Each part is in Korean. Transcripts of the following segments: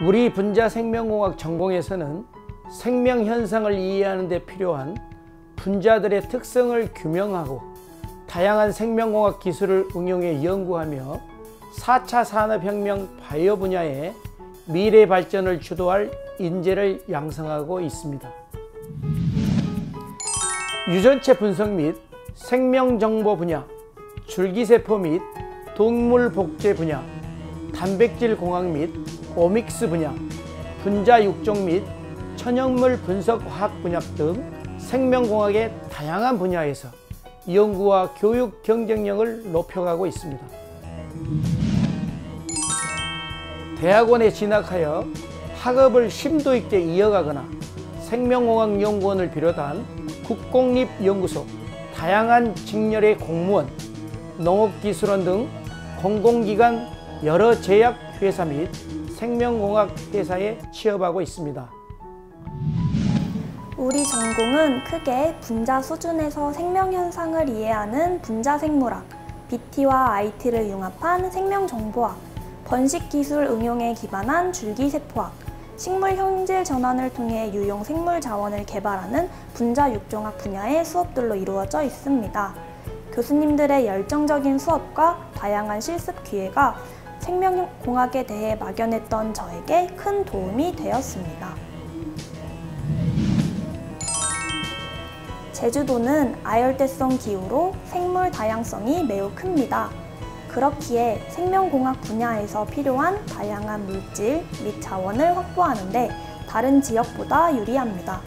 우리 분자 생명공학 전공에서는 생명 현상을 이해하는 데 필요한 분자들의 특성을 규명하고 다양한 생명공학 기술을 응용해 연구하며 4차 산업혁명 바이오 분야의 미래 발전을 주도할 인재를 양성하고 있습니다. 유전체 분석 및 생명정보 분야, 줄기세포 및 동물복제 분야, 단백질공학 및 오믹스 분야, 분자육종 및 천연물 분석화학 분야 등 생명공학의 다양한 분야에서 연구와 교육 경쟁력을 높여가고 있습니다. 대학원에 진학하여 학업을 심도 있게 이어가거나 생명공학 연구원을 비롯한 국공립연구소, 다양한 직렬의 공무원, 농업기술원 등 공공기관 여러 제약회사 및 생명공학회사에 취업하고 있습니다. 우리 전공은 크게 분자 수준에서 생명현상을 이해하는 분자생물학, BT와 IT를 융합한 생명정보학, 번식기술 응용에 기반한 줄기세포학, 식물 형질 전환을 통해 유용 생물 자원을 개발하는 분자육종학 분야의 수업들로 이루어져 있습니다. 교수님들의 열정적인 수업과 다양한 실습 기회가 생명공학에 대해 막연했던 저에게 큰 도움이 되었습니다. 제주도는 아열대성 기후로 생물 다양성이 매우 큽니다. 그렇기에 생명공학 분야에서 필요한 다양한 물질 및 자원을 확보하는 데 다른 지역보다 유리합니다.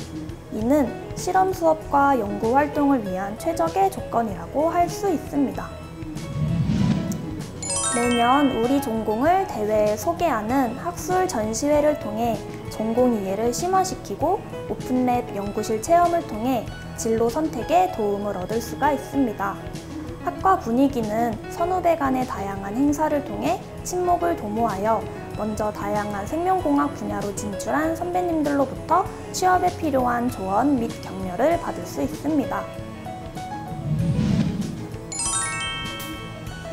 이는 실험 수업과 연구 활동을 위한 최적의 조건이라고 할 수 있습니다. 매년 우리 전공을 대회에 소개하는 학술 전시회를 통해 전공 이해를 심화시키고 오픈랩 연구실 체험을 통해 진로 선택에 도움을 얻을 수가 있습니다. 학과 분위기는 선후배 간의 다양한 행사를 통해 친목을 도모하여 먼저 다양한 생명공학 분야로 진출한 선배님들로부터 취업에 필요한 조언 및 격려를 받을 수 있습니다.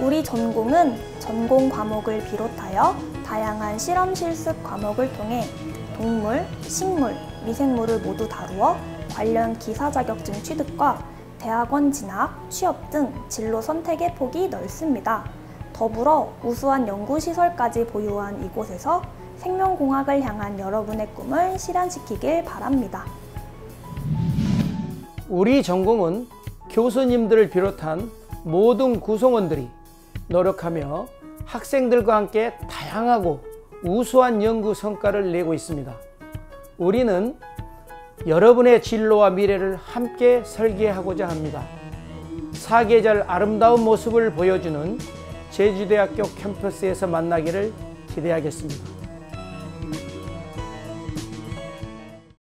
우리 전공은 전공 과목을 비롯하여 다양한 실험 실습 과목을 통해 동물, 식물, 미생물을 모두 다루어 관련 기사 자격증 취득과 대학원 진학, 취업 등 진로 선택의 폭이 넓습니다. 더불어 우수한 연구시설까지 보유한 이곳에서 생명공학을 향한 여러분의 꿈을 실현시키길 바랍니다. 우리 전공은 교수님들을 비롯한 모든 구성원들이 노력하며 학생들과 함께 다양하고 우수한 연구 성과를 내고 있습니다. 우리는 여러분의 진로와 미래를 함께 설계하고자 합니다. 사계절 아름다운 모습을 보여주는 제주대학교 캠퍼스에서 만나기를 기대하겠습니다.